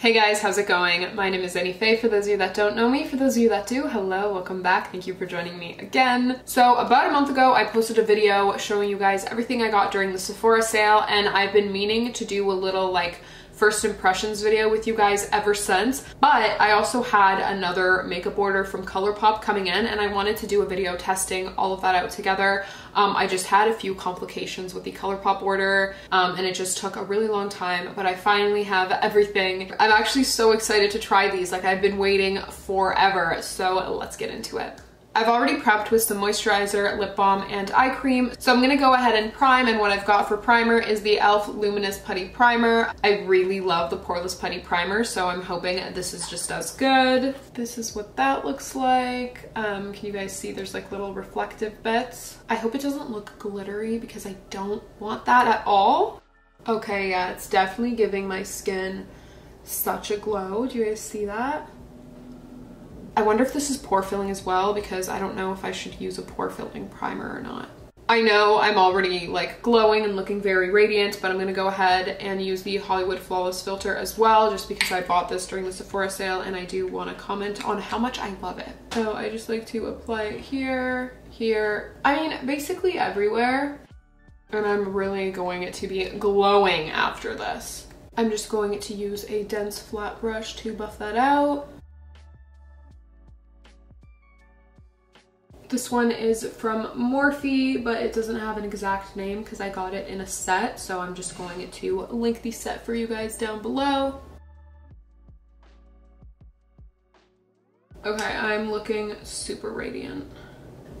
Hey guys, how's it going? My name is Anife. For those of you that don't know me, for those of you that do, hello, welcome back. Thank you for joining me again. So about a month ago, I posted a video showing you guys everything I got during the Sephora sale, and I've been meaning to do a little like first impressions video with you guys ever since, but I also had another makeup order from ColourPop coming in and I wanted to do a video testing all of that out together. I just had a few complications with the ColourPop order and it just took a really long time, but I finally have everything. I'm actually so excited to try these, like I've been waiting forever, so let's get into it. I've already prepped with some moisturizer, lip balm, and eye cream, so I'm gonna go ahead and prime, and what I've got for primer is the e.l.f. Luminous Putty Primer. I really love the Poreless Putty Primer, so I'm hoping this is just as good. This is what that looks like. Can you guys see there's like little reflective bits? I hope it doesn't look glittery because I don't want that at all. Okay, yeah, it's definitely giving my skin such a glow. Do you guys see that? I wonder if this is pore filling as well, because I don't know if I should use a pore filling primer or not. I know I'm already like glowing and looking very radiant, but I'm gonna go ahead and use the Hollywood Flawless Filter as well, just because I bought this during the Sephora sale and I do wanna comment on how much I love it. So I just like to apply it here, here, I mean, basically everywhere. And I'm really going to be glowing after this. I'm just going to use a dense flat brush to buff that out. This one is from Morphe, but it doesn't have an exact name because I got it in a set, so I'm just going to link the set for you guys down below. Okay, I'm looking super radiant.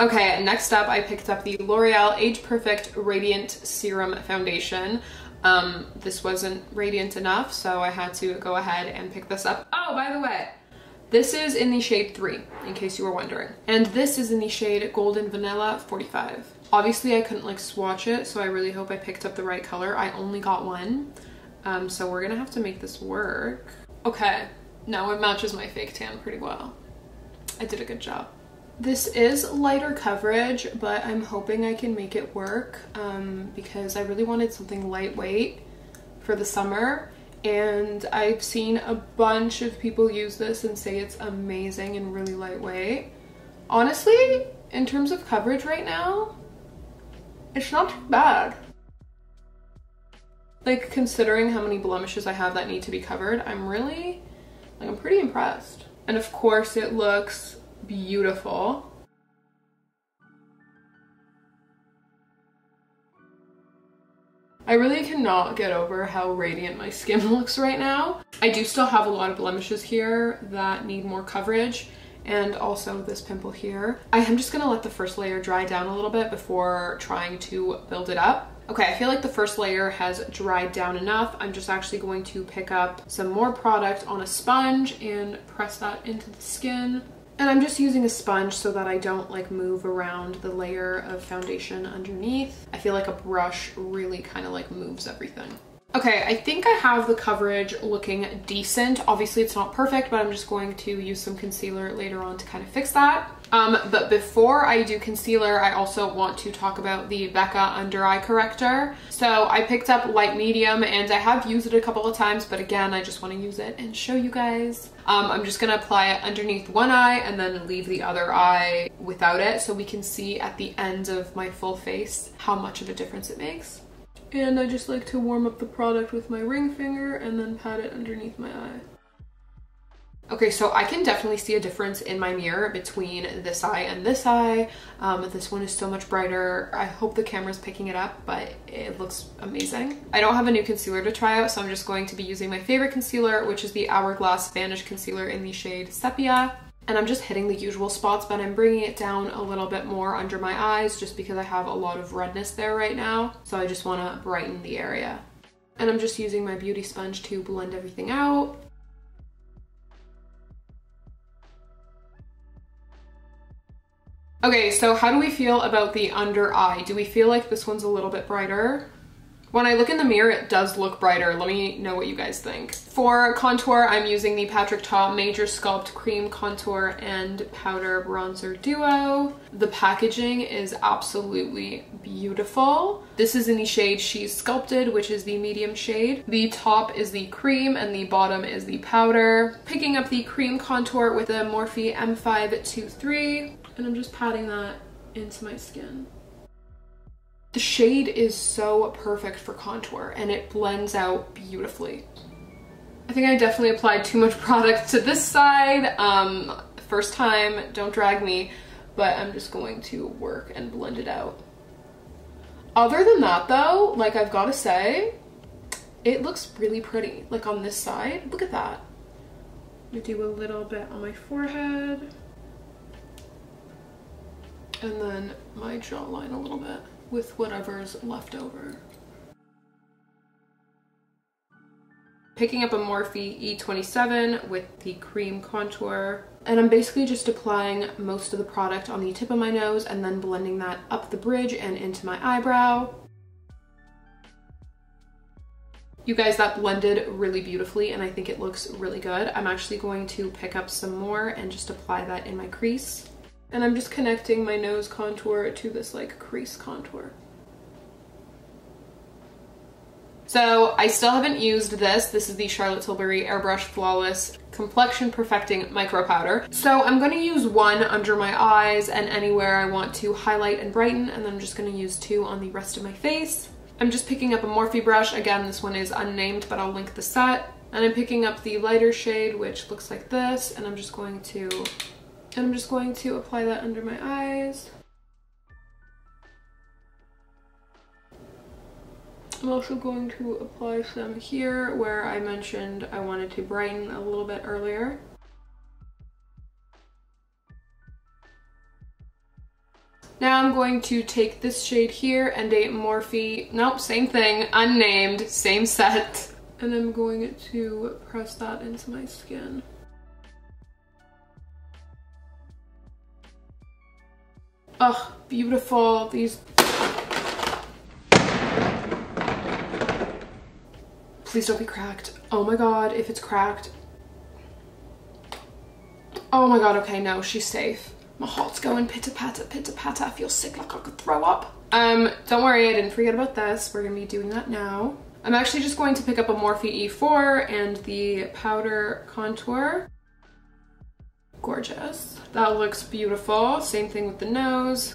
Okay, next up I picked up the L'Oreal Age Perfect Radiant Serum Foundation. This wasn't radiant enough, so I had to go ahead and pick this up. Oh, by the way, this is in the shade 3, in case you were wondering. And this is in the shade Golden Vanilla 45. Obviously, I couldn't like swatch it, so I really hope I picked up the right color. I only got one, so we're gonna have to make this work. Okay, now it matches my fake tan pretty well. I did a good job. This is lighter coverage, but I'm hoping I can make it work because I really wanted something lightweight for the summer. And I've seen a bunch of people use this and say it's amazing and really lightweight. Honestly, in terms of coverage right now, it's not too bad. Like, considering how many blemishes I have that need to be covered, I'm really, like, I'm pretty impressed. And of course it looks beautiful. I really cannot get over how radiant my skin looks right now. I do still have a lot of blemishes here that need more coverage, and also this pimple here. I am just gonna let the first layer dry down a little bit before trying to build it up. Okay, I feel like the first layer has dried down enough. I'm just actually going to pick up some more product on a sponge and press that into the skin. And I'm just using a sponge so that I don't like move around the layer of foundation underneath. I feel like a brush really kind of like moves everything. Okay, I think I have the coverage looking decent. Obviously it's not perfect, but I'm just going to use some concealer later on to kind of fix that. But before I do concealer, I also want to talk about the Becca Under Eye Corrector. So I picked up Light Medium and I have used it a couple of times, but again, I just want to use it and show you guys. I'm just going to apply it underneath one eye and then leave the other eye without it so we can see at the end of my full face how much of a difference it makes. And I just like to warm up the product with my ring finger and then pat it underneath my eye. Okay, so I can definitely see a difference in my mirror between this eye and this eye. This one is so much brighter. I hope the camera's picking it up, but it looks amazing. I don't have a new concealer to try out, so I'm just going to be using my favorite concealer, which is the Hourglass Vanish Concealer in the shade Sepia. And I'm just hitting the usual spots, but I'm bringing it down a little bit more under my eyes just because I have a lot of redness there right now. So I just want to brighten the area. And I'm just using my beauty sponge to blend everything out. Okay, so how do we feel about the under eye? Do we feel like this one's a little bit brighter? When I look in the mirror, it does look brighter. Let me know what you guys think. For contour, I'm using the Patrick Ta Major Sculpt Cream Contour and Powder Bronzer Duo. The packaging is absolutely beautiful. This is in the shade She's Sculpted, which is the medium shade. The top is the cream and the bottom is the powder. Picking up the cream contour with the Morphe M523, and I'm just patting that into my skin. The shade is so perfect for contour and it blends out beautifully. I think I definitely applied too much product to this side. First time, don't drag me, but I'm just going to work and blend it out. Other than that though, like I've got to say, it looks really pretty. Like on this side, look at that. I'm gonna do a little bit on my forehead and then my jawline a little bit with whatever's left over. Picking up a Morphe E27 with the cream contour, and I'm basically just applying most of the product on the tip of my nose and then blending that up the bridge and into my eyebrow. You guys, that blended really beautifully and I think it looks really good. I'm actually going to pick up some more and just apply that in my crease. And I'm just connecting my nose contour to this like crease contour. So I still haven't used this. This is the Charlotte Tilbury Airbrush Flawless Complexion Perfecting Micro Powder. So I'm going to use one under my eyes and anywhere I want to highlight and brighten, and then I'm just going to use two on the rest of my face. I'm just picking up a Morphe brush. Again, this one is unnamed, but I'll link the set. And I'm picking up the lighter shade, which looks like this, and I'm just going to apply that under my eyes. I'm also going to apply some here where I mentioned I wanted to brighten a little bit earlier. Now I'm going to take this shade here and a Morphe, nope, same thing, unnamed, same set. And I'm going to press that into my skin. Oh, beautiful. These. Please don't be cracked. Oh my god, if it's cracked. Oh my god, okay, no, she's safe. My heart's going pitter-patter. I feel sick like I could throw up. Don't worry, I didn't forget about this. We're gonna be doing that now. I'm actually just going to pick up a Morphe E4 and the powder contour. Gorgeous. That looks beautiful. Same thing with the nose.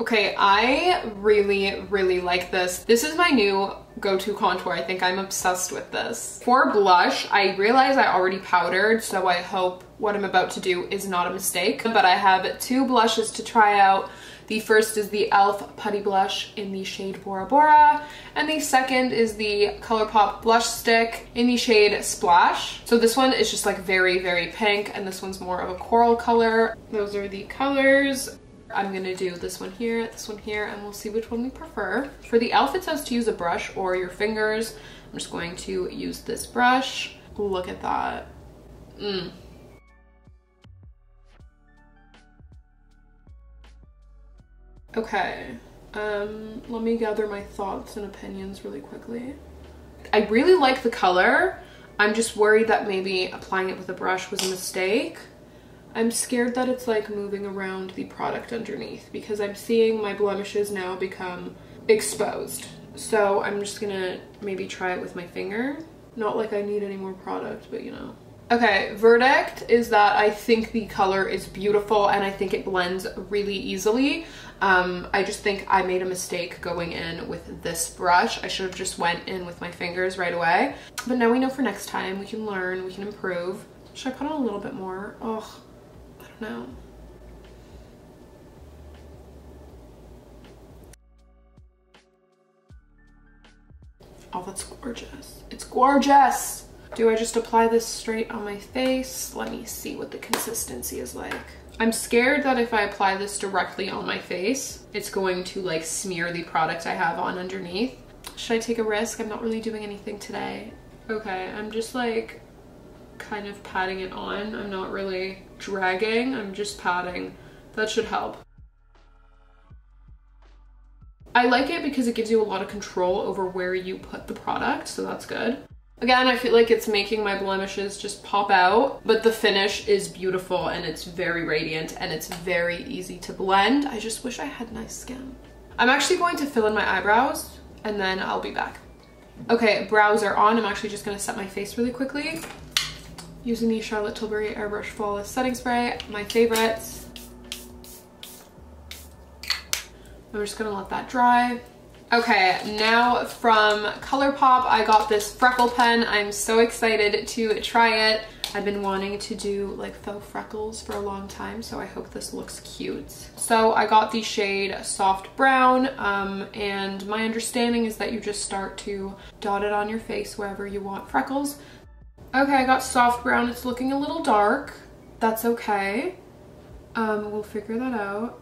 Okay, I really like this. This is my new go-to contour. I think I'm obsessed with this. For blush, I realize I already powdered, so I hope what I'm about to do is not a mistake, but I have two blushes to try out. The first is the e.l.f. Putty Blush in the shade Bora Bora, and the second is the ColourPop Blush Stick in the shade Splash. So this one is just like very pink, and this one's more of a coral color. Those are the colors. I'm gonna do this one here, and we'll see which one we prefer. For the e.l.f., it says to use a brush or your fingers. I'm just going to use this brush. Look at that. Okay, let me gather my thoughts and opinions really quickly. I really like the color. I'm just worried that maybe applying it with a brush was a mistake. I'm scared that it's like moving around the product underneath because I'm seeing my blemishes now become exposed. So I'm just gonna maybe try it with my finger. Not like I need any more product, but you know. Okay, verdict is that I think the color is beautiful and I think it blends really easily. I just think I made a mistake going in with this brush. I should have just went in with my fingers right away. But now we know for next time. We can learn, we can improve. Should I put on a little bit more? Oh, I don't know. Oh, that's gorgeous. It's gorgeous. Do I just apply this straight on my face? Let me see what the consistency is like. I'm scared that if I apply this directly on my face, it's going to like smear the product I have on underneath. Should I take a risk? I'm not really doing anything today. Okay, I'm just like kind of patting it on. I'm not really dragging, I'm just patting. That should help. I like it because it gives you a lot of control over where you put the product, so that's good. Again, I feel like it's making my blemishes just pop out, but the finish is beautiful and it's very radiant and it's very easy to blend. I just wish I had nice skin. I'm actually going to fill in my eyebrows and then I'll be back. Okay, brows are on. I'm actually just going to set my face really quickly using the Charlotte Tilbury Airbrush Flawless Setting Spray, my favorites. I'm just going to let that dry. Okay, now from ColourPop, I got this freckle pen. I'm so excited to try it. I've been wanting to do like faux freckles for a long time, so I hope this looks cute. So I got the shade Soft Brown, and my understanding is that you just start to dot it on your face wherever you want freckles. Okay, I got Soft Brown. It's looking a little dark. That's okay. We'll figure that out.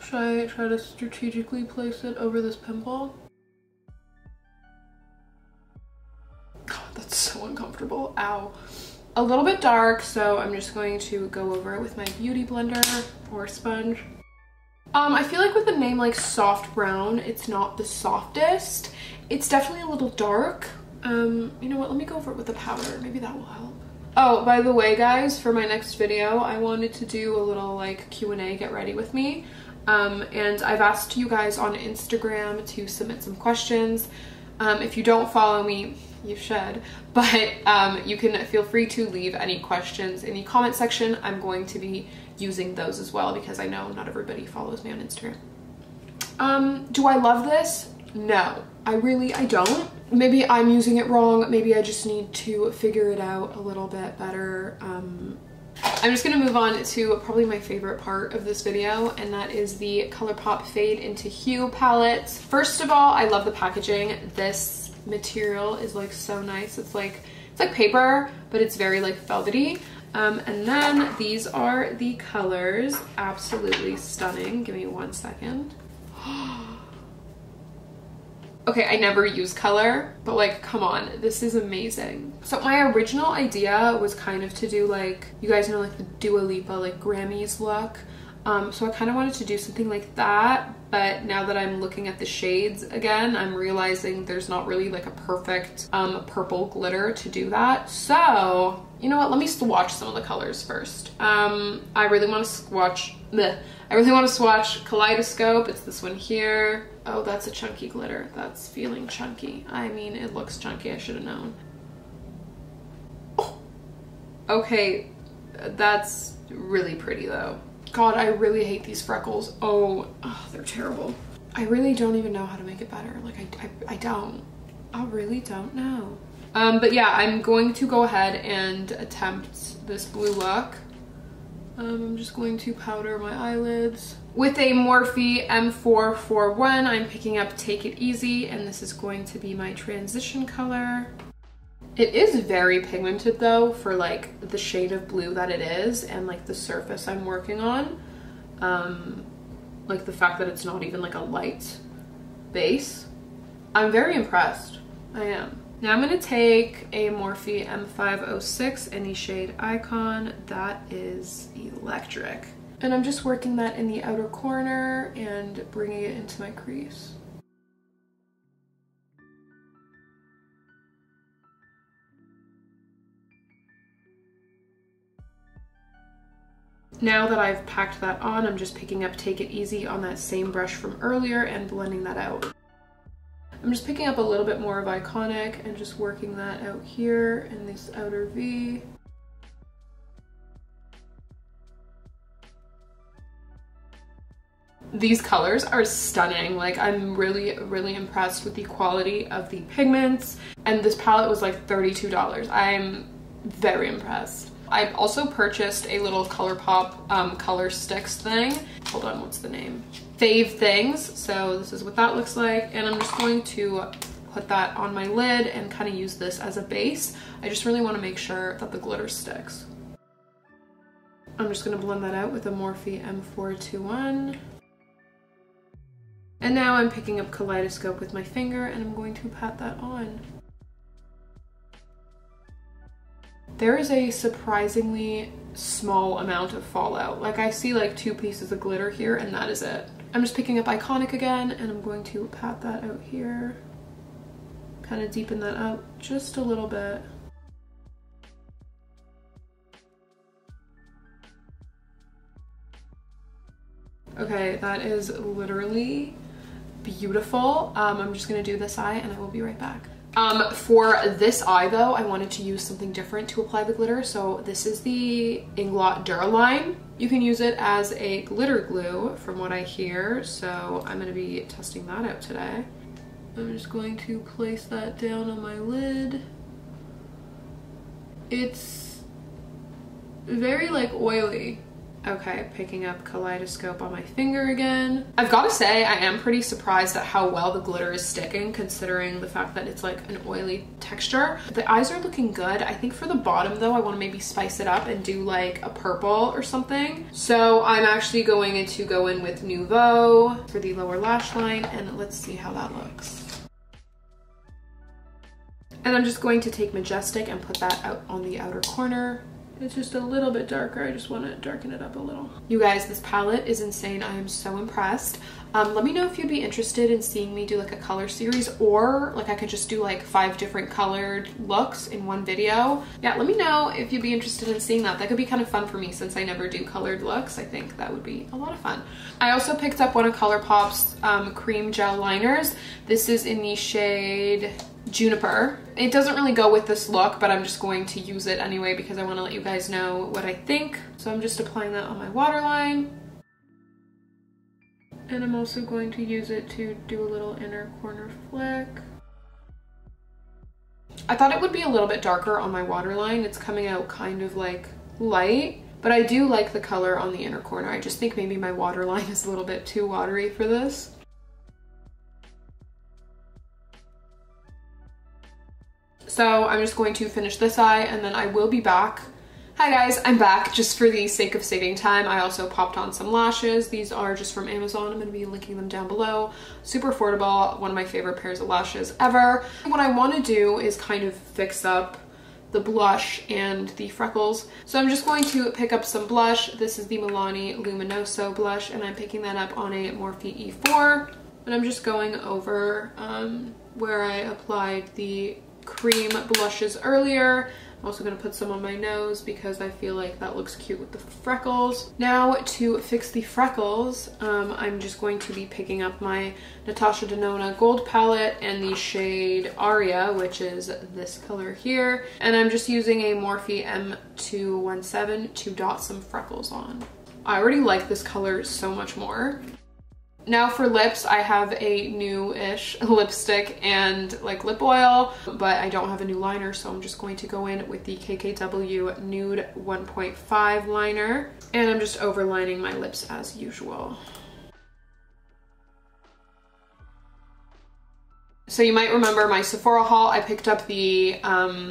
Should I try to strategically place it over this pimple? God, that's so uncomfortable. Ow. A little bit dark, so I'm just going to go over it with my beauty blender or sponge. I feel like with a name like Soft Brown, it's not the softest. It's definitely a little dark. You know what? Let me go over it with the powder. Maybe that will help. Oh, by the way, guys, for my next video, I wanted to do a little like Q&A, get ready with me. And I've asked you guys on Instagram to submit some questions. If you don't follow me, you should, but you can feel free to leave any questions in the comment section. I'm going to be using those as well because I know not everybody follows me on Instagram. Do I love this? No, I don't. Maybe I'm using it wrong. Maybe I just need to figure it out a little bit better. I'm just going to move on to probably my favorite part of this video, and that is the ColourPop Fade into Hue palette. First of all, I love the packaging. This material is like so nice. It's like paper, but it's very like velvety. And then these are the colors. Absolutely stunning. Give me one second. Okay, I never use color, but like, come on, this is amazing. So my original idea was kind of to do like, you guys know like the Dua Lipa, like Grammys look. So I kind of wanted to do something like that, but now that I'm looking at the shades again, I'm realizing there's not really like a perfect purple glitter to do that. So, you know what, let me swatch some of the colors first. I really want to swatch Kaleidoscope. It's this one here. Oh, that's a chunky glitter. That's feeling chunky. I mean, it looks chunky. I should have known. Oh. Okay, that's really pretty though. God, I really hate these freckles. Oh, they're terrible. I really don't even know how to make it better. Like, I don't. I really don't know. But yeah, I'm going to go ahead and attempt this blue look. I'm just going to powder my eyelids. With a Morphe M441, I'm picking up Take It Easy, and this is going to be my transition color. It is very pigmented though for like the shade of blue that it is and like the surface I'm working on. Like the fact that it's not even like a light base. I'm very impressed. I am. Now I'm going to take a Morphe M506 in the shade Icon. That is electric. And I'm just working that in the outer corner and bringing it into my crease. Now that I've packed that on, I'm just picking up Take It Easy on that same brush from earlier and blending that out. I'm just picking up a little bit more of Iconic and just working that out here in this outer V. These colors are stunning. Like, I'm really, really impressed with the quality of the pigments. And this palette was like $32. I'm very impressed. I've also purchased a little ColourPop color sticks thing. Hold on, what's the name? Fave Things. So this is what that looks like. And I'm just going to put that on my lid and kind of use this as a base. I just really want to make sure that the glitter sticks. I'm just going to blend that out with a Morphe M421. And now I'm picking up Kaleidoscope with my finger and I'm going to pat that on. There is a surprisingly small amount of fallout. Like I see like two pieces of glitter here and that is it. I'm just picking up Iconic again and I'm going to pat that out here. Kind of deepen that out just a little bit. Okay, that is literally beautiful. I'm just gonna do this eye and I will be right back. For this eye though, I wanted to use something different to apply the glitter. So this is the Inglot Duraline. You can use it as a glitter glue from what I hear. So I'm gonna be testing that out today. I'm just going to place that down on my lid. It's very like oily. Okay, picking up Kaleidoscope on my finger again. I've got to say, I am pretty surprised at how well the glitter is sticking considering the fact that it's like an oily texture. The eyes are looking good. I think for the bottom though, I want to maybe spice it up and do like a purple or something. So I'm actually going to go in with Nouveau for the lower lash line and let's see how that looks. And I'm just going to take Majestic and put that out on the outer corner. It's just a little bit darker. I just want to darken it up a little. You guys, this palette is insane. I am so impressed. Let me know if you'd be interested in seeing me do like a color series or like I could just do like 5 different colored looks in one video. Yeah, let me know if you'd be interested in seeing that. That could be kind of fun for me since I never do colored looks. I think that would be a lot of fun. I also picked up one of ColourPop's cream gel liners. This is in the shade Juniper. It doesn't really go with this look, but I'm just going to use it anyway because I want to let you guys know what I think. So I'm just applying that on my waterline. And I'm also going to use it to do a little inner corner flick. I thought it would be a little bit darker on my waterline. It's coming out kind of like light, but I do like the color on the inner corner. I just think maybe my waterline is a little bit too watery for this. So I'm just going to finish this eye and then I will be back. Hi guys, I'm back. Just for the sake of saving time, I also popped on some lashes. These are just from Amazon. I'm going to be linking them down below. Super affordable. One of my favorite pairs of lashes ever. What I want to do is kind of fix up the blush and the freckles. So I'm just going to pick up some blush. This is the Milani Luminoso blush and I'm picking that up on a Morphe E4. And I'm just going over where I applied the cream blushes earlier. I'm also going to put some on my nose because I feel like that looks cute with the freckles. Now to fix the freckles, I'm just going to be picking up my Natasha Denona gold palette and the shade Aria, which is this color here. And I'm just using a Morphe M217 to dot some freckles on. I already like this color so much more. Now for lips, I have a new-ish lipstick and like lip oil, but I don't have a new liner, so I'm just going to go in with the KKW Nude 1.5 liner, and I'm just overlining my lips as usual. So you might remember my Sephora haul, I picked up the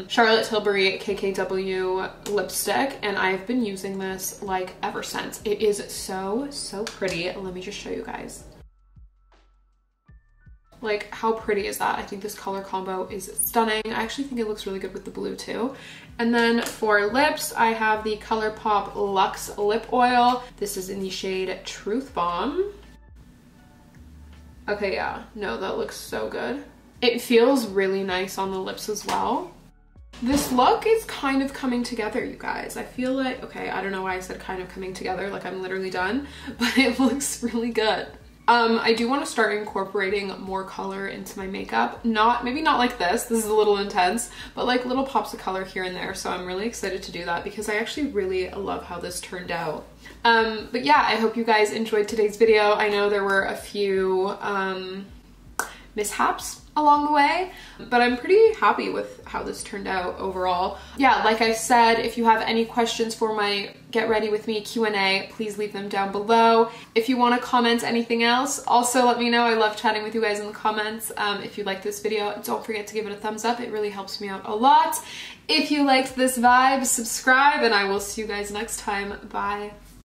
Charlotte Tilbury KKW lipstick and I've been using this like ever since. It is so, so pretty. Let me just show you guys. Like how pretty is that? I think this color combo is stunning. I actually think it looks really good with the blue too. And then for lips, I have the ColourPop Luxe Lip Oil. This is in the shade Truth Bomb. Okay, yeah, no, that looks so good. It feels really nice on the lips as well. This look is kind of coming together, you guys. I feel like, okay, I don't know why I said kind of coming together, like I'm literally done, but it looks really good. I do want to start incorporating more color into my makeup. Maybe not like this. This is a little intense, but like little pops of color here and there. So I'm really excited to do that because I actually really love how this turned out. But yeah, I hope you guys enjoyed today's video. I know there were a few mishaps along the way, but I'm pretty happy with how this turned out overall. Yeah, like I said, if you have any questions for my Get Ready With Me Q&A, please leave them down below. If you want to comment anything else, also let me know. I love chatting with you guys in the comments. If you liked this video, don't forget to give it a thumbs up. It really helps me out a lot. If you liked this vibe, subscribe, and I will see you guys next time. Bye.